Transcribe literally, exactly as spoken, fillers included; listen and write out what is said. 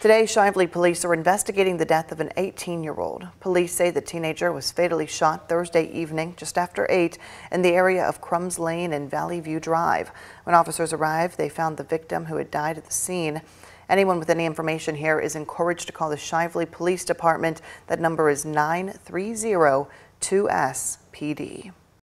Today, Shively police are investigating the death of an eighteen-year-old. Police say the teenager was fatally shot Thursday evening just after eight in the area of Crumbs Lane and Valley View Drive. When officers arrived, they found the victim who had died at the scene. Anyone with any information here is encouraged to call the Shively Police Department. That number is nine three zero two S P D.